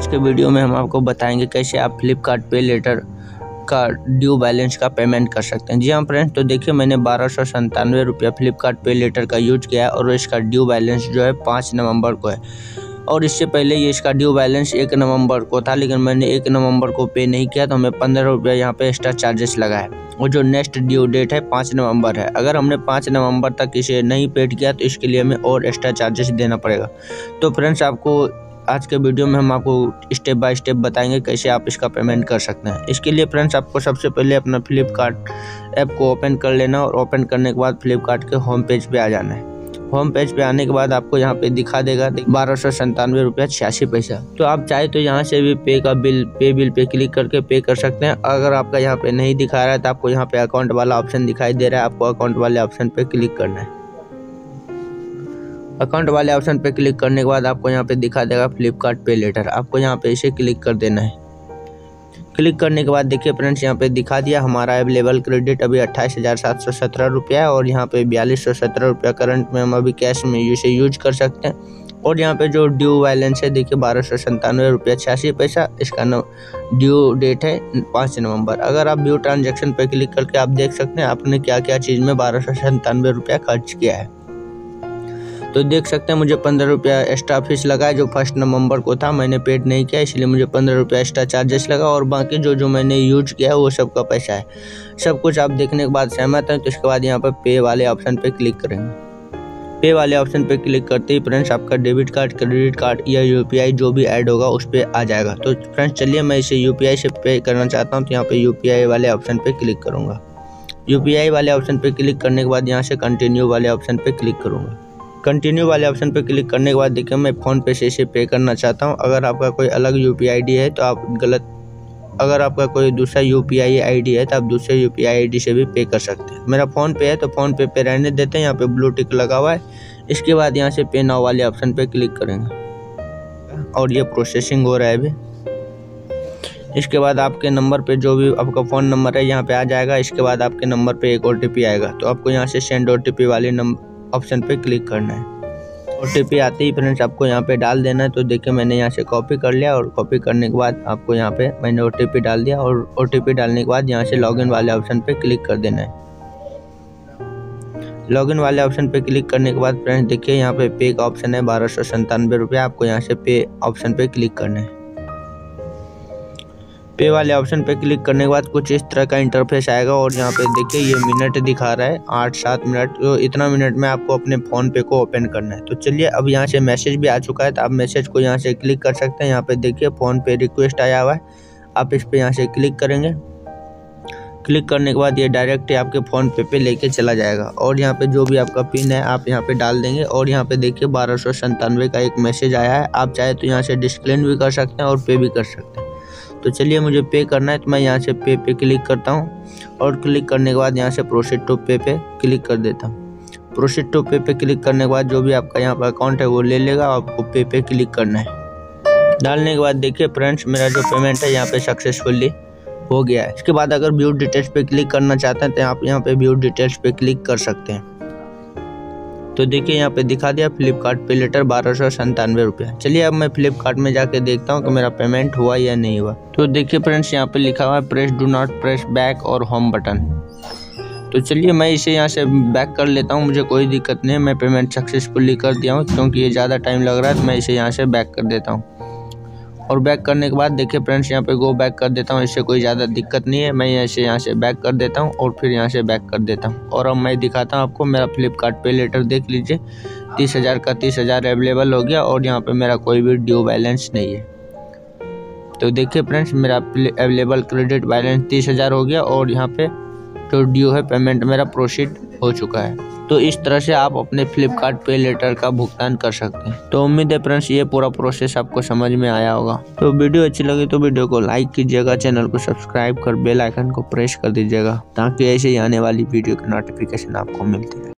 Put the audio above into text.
आज के वीडियो में हम आपको बताएंगे कैसे आप फ्लिपकार्ट पे लेटर का ड्यू बैलेंस का पेमेंट कर सकते हैं। जी हाँ फ्रेंड्स, तो देखिए मैंने 1297 रुपया फ्लिपकार्ट पे लेटर का यूज किया है और इसका ड्यू बैलेंस जो है 5 नवंबर को है। और इससे पहले ये इसका ड्यू बैलेंस 1 नवंबर को था, लेकिन मैंने 1 नवंबर को पे नहीं किया तो हमें 15 रुपया यहाँ पे एक्स्ट्रा चार्जेस लगा है। और जो नेक्स्ट ड्यू डेट है 5 नवंबर है। अगर हमने 5 नवंबर तक इसे नहीं पेड किया तो इसके लिए हमें और एक्स्ट्रा चार्जेस देना पड़ेगा। तो फ्रेंड्स, आपको आज के वीडियो में हम आपको स्टेप बाय स्टेप बताएंगे कैसे आप इसका पेमेंट कर सकते हैं। इसके लिए फ्रेंड्स, आपको सबसे पहले अपना फ्लिपकार्ट ऐप को ओपन कर लेना और ओपन करने के बाद फ्लिपकार्ट के होम पेज पे आ जाना है। होम पेज पे आने के बाद आपको यहाँ पे दिखा देगा 1297 रुपया 86 पैसा। तो आप चाहे तो यहाँ से भी पे बिल पे क्लिक करके पे कर सकते हैं। अगर आपका यहाँ पे नहीं दिखा रहा है तो आपको यहाँ पे अकाउंट वाला ऑप्शन दिखाई दे रहा है, आपको अकाउंट वाले ऑप्शन पे क्लिक करना है। अकाउंट वाले ऑप्शन पे क्लिक करने के बाद आपको यहाँ पे दिखा देगा फ्लिपकार्ट पे लेटर, आपको यहाँ पे इसे क्लिक कर देना है। क्लिक करने के बाद देखिए फ्रेंड्स, यहाँ पे दिखा दिया हमारा अवेलेबल क्रेडिट अभी 28,717 रुपया है और यहाँ पे 4217 रुपया करंट में हम अभी कैश में इसे यूज कर सकते हैं। और यहाँ पे जो ड्यू बैलेंस है देखिए 1297 रुपया 86 पैसा, इसका ड्यू डेट है 5 नवंबर। अगर आप ड्यू ट्रांजेक्शन पर क्लिक करके आप देख सकते हैं आपने क्या क्या चीज़ में 1297 रुपया खर्च किया है। तो देख सकते हैं मुझे 15 रुपया एक्स्ट्रा फीस लगा है, जो 1 नवंबर को था मैंने पेड नहीं किया, इसलिए मुझे 15 रुपया एक्स्ट्रा चार्जेस लगा। और बाकी जो मैंने यूज किया है वो सबका पैसा है। सब कुछ आप देखने के बाद सहमत हैं तो इसके बाद यहाँ पर पे वाले ऑप्शन पे क्लिक करेंगे। पे वाले ऑप्शन पे क्लिक करते ही फ्रेंड्स आपका डेबिट कार्ड, क्रेडिट कार्ड या UPI जो भी ऐड होगा उस पर आ जाएगा। तो फ्रेंड्स चलिए, मैं इसे UPI से पे करना चाहता हूँ तो यहाँ पर UPI वाले ऑप्शन पर क्लिक करूँगा। UPI वाले ऑप्शन पर क्लिक करने के बाद यहाँ से कंटिन्यू वाले ऑप्शन पर क्लिक करूँगा। कंटिन्यू वाले ऑप्शन पर क्लिक करने के बाद देखिए मैं फ़ोनपे से इसे पे करना चाहता हूं। अगर आपका कोई अलग UPI ID है तो आप अगर आपका कोई दूसरा UPI ID है तो आप दूसरे UPI ID से भी पे कर सकते हैं। मेरा फ़ोनपे है तो फ़ोनपे पे रहने देते हैं, यहाँ पे ब्लू टिक लगा हुआ है। इसके बाद यहाँ से पे नाउ वाले ऑप्शन पर क्लिक करेंगे और ये प्रोसेसिंग हो रहा है अभी। इसके बाद आपके नंबर पे जो भी आपका फ़ोन नंबर है यहाँ पर आ जाएगा। इसके बाद आपके नंबर पर एक OTP आएगा, तो आपको यहाँ से सेंड OTP वाले ऑप्शन पे क्लिक करना है। OTP आते ही फ्रेंड्स आपको यहाँ पे डाल देना है। तो देखिए मैंने यहाँ से कॉपी कर लिया और कॉपी करने के बाद आपको यहाँ पे मैंने OTP डाल दिया। और OTP डालने के बाद यहाँ से लॉगिन वाले ऑप्शन पे क्लिक कर देना है। लॉगिन वाले ऑप्शन पे क्लिक करने के बाद फ्रेंड्स देखिए यहाँ पे का ऑप्शन है 1297 रुपया, आपको यहाँ से पे ऑप्शन पे क्लिक करना है। पे वाले ऑप्शन पे क्लिक करने के बाद कुछ इस तरह का इंटरफेस आएगा और यहाँ पे देखिए ये मिनट दिखा रहा है 8-7 मिनट। तो इतना मिनट में आपको अपने फ़ोनपे को ओपन करना है। तो चलिए, अब यहाँ से मैसेज भी आ चुका है तो आप मैसेज को यहाँ से क्लिक कर सकते हैं। यहाँ पे देखिए फ़ोनपे रिक्वेस्ट आया हुआ है, आप इस पर यहाँ से क्लिक करेंगे। क्लिक करने के बाद ये डायरेक्ट आपके फ़ोनपे पे लेके चला जाएगा। और यहाँ पे जो भी आपका पिन है आप यहाँ पे डाल देंगे। और यहाँ पे देखिए 1297 का एक मैसेज आया है। आप चाहे तो यहाँ से डिस्क्लेम भी कर सकते हैं और पे भी कर सकते हैं। तो चलिए, मुझे पे करना है तो मैं यहाँ से पे पे क्लिक करता हूँ। और क्लिक करने के बाद यहाँ से प्रोसीड टू पे पे क्लिक कर देता हूँ। प्रोसीड टू पे पे क्लिक करने के बाद जो भी आपका यहाँ पर अकाउंट है वो ले लेगा। आपको पे पे क्लिक करना है। डालने के बाद देखिए फ्रेंड्स मेरा जो पेमेंट है यहाँ पे सक्सेसफुली हो गया है। इसके बाद अगर व्यू डिटेल्स पे क्लिक करना चाहते हैं तो आप यहाँ पे व्यू डिटेल्स पे क्लिक कर सकते हैं। तो देखिए यहाँ पे दिखा दिया फ्लिपकार्ट पे लेटर 1297 रुपया। चलिए अब मैं फ्लिपकार्ट में जाके देखता हूँ कि मेरा पेमेंट हुआ या नहीं हुआ। तो देखिए फ्रेंड्स यहाँ पे लिखा हुआ है press do not press back और होम बटन। तो चलिए मैं इसे यहाँ से बैक कर लेता हूँ, मुझे कोई दिक्कत नहीं है। मैं पेमेंट सक्सेसफुली कर दिया हूँ, क्योंकि ये ज़्यादा टाइम लग रहा है तो मैं इसे यहाँ से बैक कर देता हूँ। और बैक करने के बाद देखिए फ्रेंड्स यहाँ पे गो बैक कर देता हूँ, इससे कोई ज़्यादा दिक्कत नहीं है। मैं इसे यहाँ से बैक कर देता हूँ और फिर यहाँ से बैक कर देता हूँ। और अब मैं दिखाता हूँ आपको मेरा फ्लिपकार्ट पे लेटर। देख लीजिए 30,000 का 30,000 अवेलेबल हो गया और यहाँ पर मेरा कोई भी ड्यू बैलेंस नहीं है। तो देखिए फ्रेंड्स मेरा अवेलेबल क्रेडिट बैलेंस 30,000 हो गया और यहाँ पे जो ड्यू है पेमेंट मेरा प्रोसीड हो चुका है। तो इस तरह से आप अपने फ्लिपकार्ट पे लेटर का भुगतान कर सकते हैं। तो उम्मीद है फ्रेंड्स ये पूरा प्रोसेस आपको समझ में आया होगा। तो वीडियो अच्छी लगी तो वीडियो को लाइक कीजिएगा, चैनल को सब्सक्राइब कर बेल आइकन को प्रेस कर दीजिएगा ताकि ऐसे ही आने वाली वीडियो की नोटिफिकेशन आपको मिलती रहे।